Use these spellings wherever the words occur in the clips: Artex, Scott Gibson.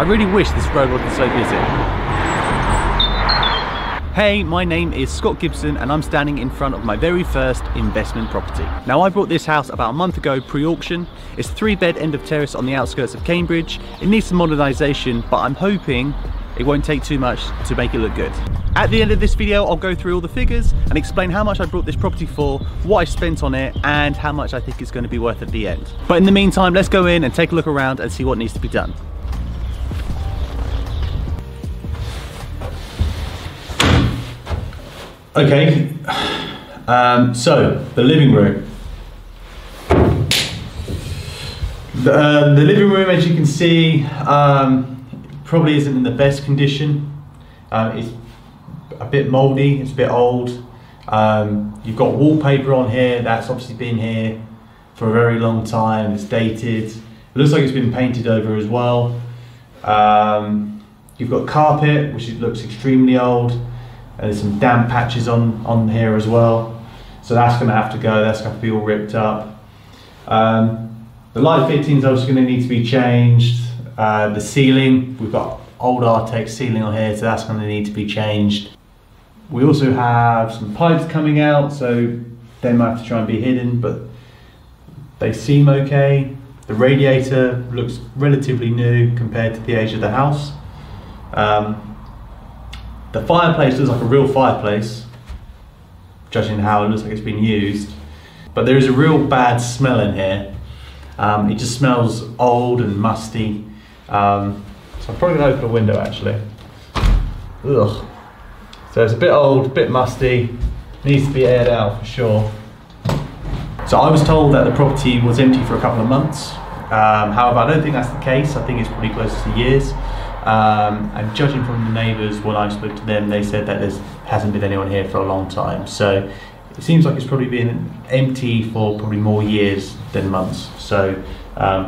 I really wish this road wasn't so busy. Hey, my name is Scott Gibson and I'm standing in front of my very first investment property. Now, I bought this house about a month ago pre-auction. It's a 3-bed end of terrace on the outskirts of Cambridge. It needs some modernisation, but I'm hoping it won't take too much to make it look good. At the end of this video, I'll go through all the figures and explain how much I bought this property for, what I spent on it, and how much I think it's going to be worth at the end. But in the meantime, let's go in and take a look around and see what needs to be done. Okay, so the living room. The living room, as you can see, probably isn't in the best condition. It's a bit moldy, it's a bit old. You've got wallpaper on here that's obviously been here for a very long time. It's dated. It looks like it's been painted over as well. You've got carpet, which looks extremely old, and there's some damp patches on here as well. So that's going to have to go. That's going to be all ripped up. The light fittings are also going to need to be changed. The ceiling, we've got old Artex ceiling on here, so that's going to need to be changed. We also have some pipes coming out, so they might have to try and be hidden, but they seem okay. The radiator looks relatively new compared to the age of the house. The fireplace looks like a real fireplace, judging how it looks like it's been used, but there is a real bad smell in here. It just smells old and musty. So I'm probably going to open a window actually. Ugh. So it's a bit old, a bit musty, needs to be aired out for sure. So I was told that the property was empty for a couple of months. However, I don't think that's the case. I think it's probably close to years. And judging from the neighbours, when I spoke to them, they said that there hasn't been anyone here for a long time. So it seems like it's probably been empty for probably more years than months. So.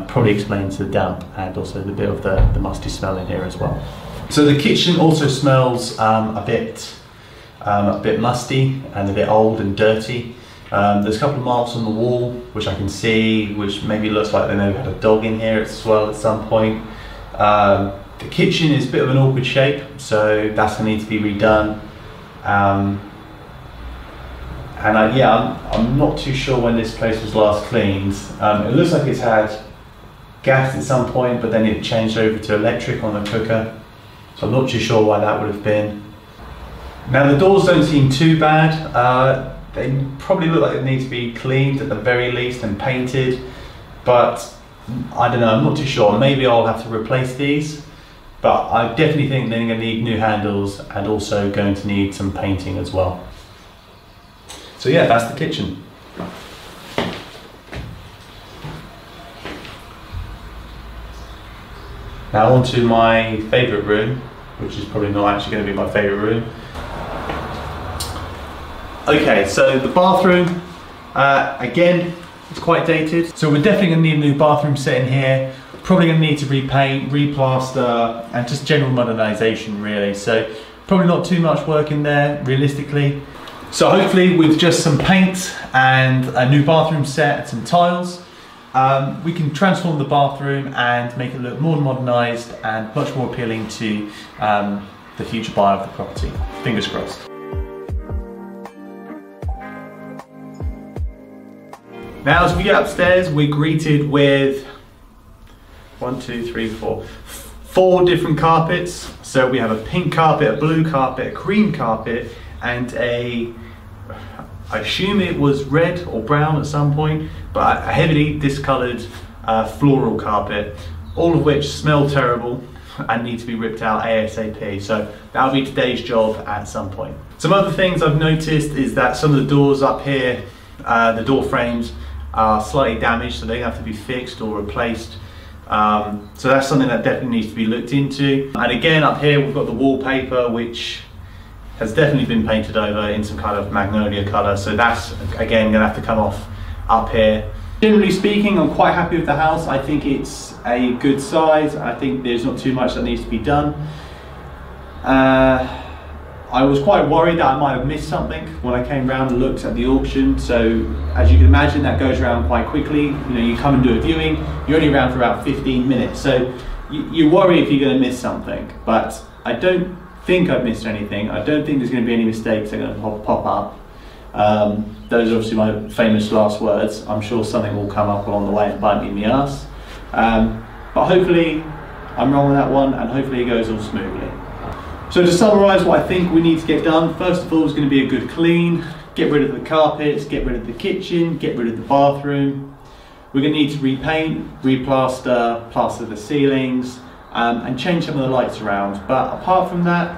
Probably explains the damp and also the bit of the musty smell in here as well. So the kitchen also smells a bit musty and a bit old and dirty. There's a couple of marks on the wall which I can see, which maybe looks like they may have had a dog in here as well at some point. The kitchen is a bit of an awkward shape, so that's going to need to be redone. I'm not too sure when this place was last cleaned. It looks like it's had gas at some point, but then it changed over to electric on the cooker. So I'm not too sure why that would have been. Now the doors don't seem too bad. They probably look like they need to be cleaned at the very least and painted, but I don't know, I'm not too sure. Maybe I'll have to replace these, but I definitely think they're gonna need new handles and also going to need some painting as well. So yeah, that's the kitchen. Now on to my favourite room, which is probably not actually going to be my favourite room. Okay, so the bathroom, again, it's quite dated. So we're definitely going to need a new bathroom set in here. Probably going to need to repaint, replaster, and just general modernisation really. So probably not too much work in there, realistically. So hopefully with just some paint and a new bathroom set and some tiles, we can transform the bathroom and make it look more modernised and much more appealing to the future buyer of the property. Fingers crossed. Now as we get upstairs, we're greeted with one, two, three, four different carpets. So we have a pink carpet, a blue carpet, a cream carpet, and I assume it was red or brown at some point, but a heavily discoloured floral carpet, all of which smell terrible and need to be ripped out ASAP. So that'll be today's job at some point. Some other things I've noticed is that some of the doors up here, the door frames are slightly damaged, so they have to be fixed or replaced. So that's something that definitely needs to be looked into. And again, up here we've got the wallpaper, which has definitely been painted over in some kind of magnolia colour, so that's again gonna have to come off up here. Generally speaking, I'm quite happy with the house. I think it's a good size. I think there's not too much that needs to be done. I was quite worried that I might have missed something when I came round and looked at the auction. So as you can imagine, that goes around quite quickly. You know, you come and do a viewing, you're only around for about 15 minutes. So you worry if you're going to miss something, but I don't think I've missed anything. I don't think there's going to be any mistakes that are going to pop up. Those are obviously my famous last words. I'm sure something will come up along the way and bite me in the ass. But hopefully I'm wrong with that one, and hopefully it goes all smoothly. So to summarise what I think we need to get done, first of all is going to be a good clean, get rid of the carpets, get rid of the kitchen, get rid of the bathroom. We're going to need to repaint, replaster, plaster the ceilings, and change some of the lights around. But apart from that,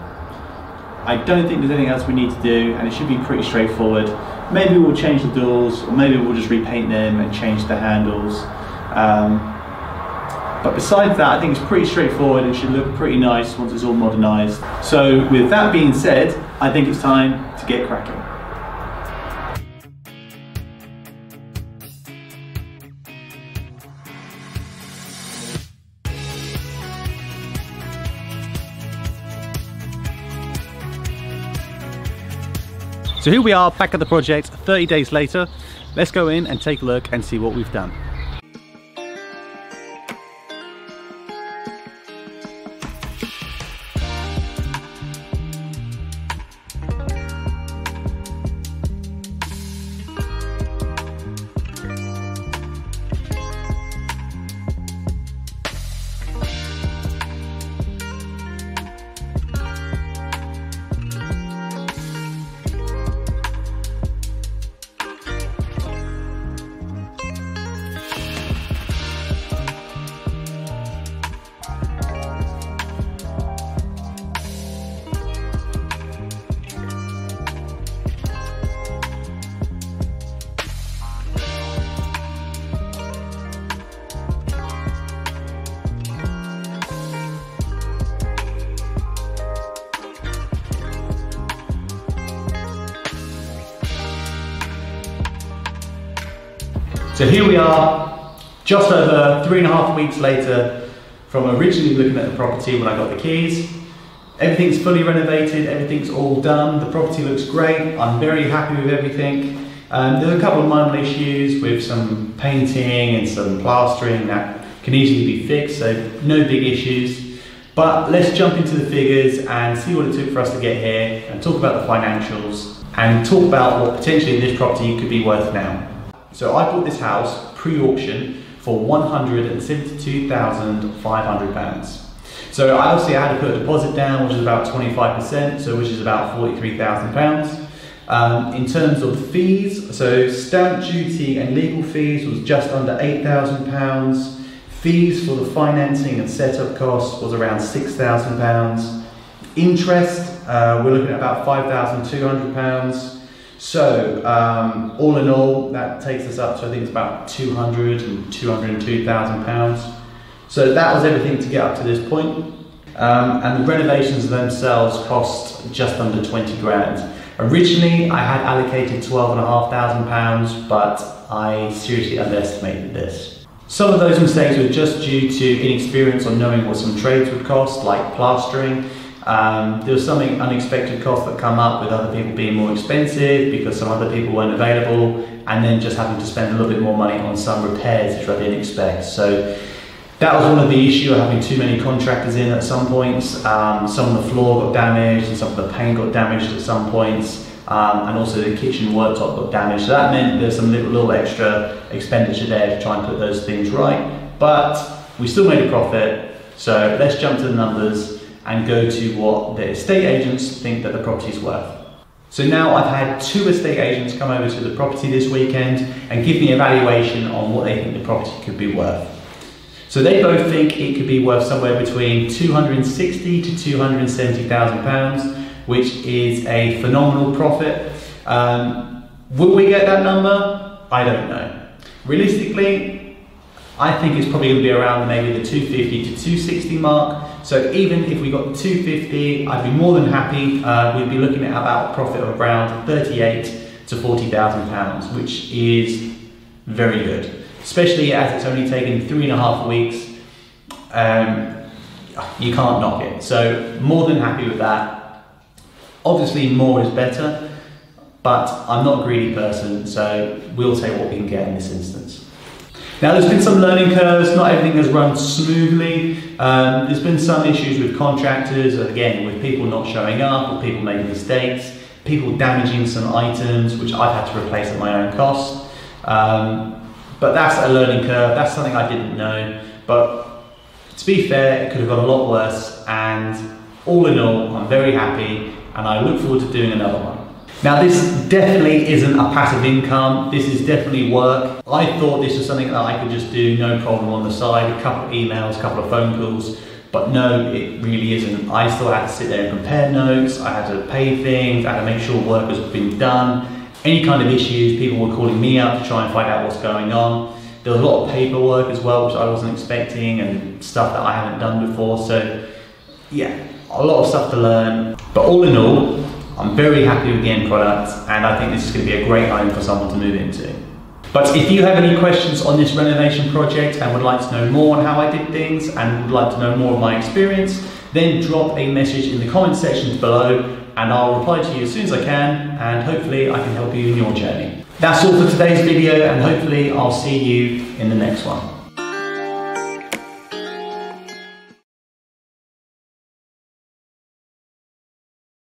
I don't think there's anything else we need to do, and it should be pretty straightforward. Maybe we'll change the doors, or maybe we'll just repaint them and change the handles. But besides that, I think it's pretty straightforward and should look pretty nice once it's all modernised. So with that being said, I think it's time to get cracking. So here we are back at the project 30 days later. Let's go in and take a look and see what we've done. So here we are, just over 3.5 weeks later from originally looking at the property when I got the keys. Everything's fully renovated, everything's all done, the property looks great, I'm very happy with everything. There's a couple of minor issues with some painting and some plastering that can easily be fixed, so no big issues. But let's jump into the figures and see what it took for us to get here and talk about the financials and talk about what potentially this property could be worth now. So I bought this house pre-auction for £172,500. So obviously I had to put a deposit down, which is about 25%, so which is about £43,000. In terms of fees, so stamp duty and legal fees was just under £8,000. Fees for the financing and setup costs was around £6,000. Interest, we're looking at about £5,200. So all in all, that takes us up to I think it's about £202,000. So that was everything to get up to this point. And the renovations themselves cost just under 20 grand. Originally, I had allocated £12,500, but I seriously underestimated this. Some of those mistakes were just due to inexperience on knowing what some trades would cost, like plastering. There was some unexpected costs that come up with other people being more expensive because some other people weren't available, and then just having to spend a little bit more money on some repairs which I didn't expect. So that was one of the issues of having too many contractors in at some points. Some of the floor got damaged and some of the paint got damaged at some points, and also the kitchen worktop got damaged. So that meant there's some little extra expenditure there to try and put those things right. But we still made a profit, so let's jump to the numbers and go to what the estate agents think that the property's worth. So now I've had two estate agents come over to the property this weekend and give me a valuation on what they think the property could be worth. So they both think it could be worth somewhere between £260,000 to £270,000, which is a phenomenal profit. Will we get that number? I don't know. Realistically, I think it's probably going to be around maybe the 250 to 260 mark. So even if we got 250, I'd be more than happy. We'd be looking at about a profit of around £38,000 to £40,000, which is very good, especially as it's only taken 3.5 weeks. You can't knock it. So more than happy with that. Obviously more is better, but I'm not a greedy person, so we'll take what we can get in this instance. Now there's been some learning curves, not everything has run smoothly. There's been some issues with contractors, again, with people not showing up, or people making mistakes, people damaging some items, which I've had to replace at my own cost. But that's a learning curve, that's something I didn't know. But to be fair, it could have got a lot worse, and all in all, I'm very happy, and I look forward to doing another one. Now this definitely isn't a passive income, this is definitely work. I thought this was something that I could just do, no problem on the side, a couple of emails, a couple of phone calls, but no, it really isn't. I still had to sit there and compare notes, I had to pay things, I had to make sure work was being done. Any kind of issues, people were calling me up to try and find out what's going on. There was a lot of paperwork as well, which I wasn't expecting, and stuff that I haven't done before, so yeah, a lot of stuff to learn. But all in all, I'm very happy with the end product, and I think this is going to be a great home for someone to move into. But if you have any questions on this renovation project and would like to know more on how I did things and would like to know more of my experience, then drop a message in the comment section below and I'll reply to you as soon as I can, and hopefully I can help you in your journey. That's all for today's video, and hopefully I'll see you in the next one.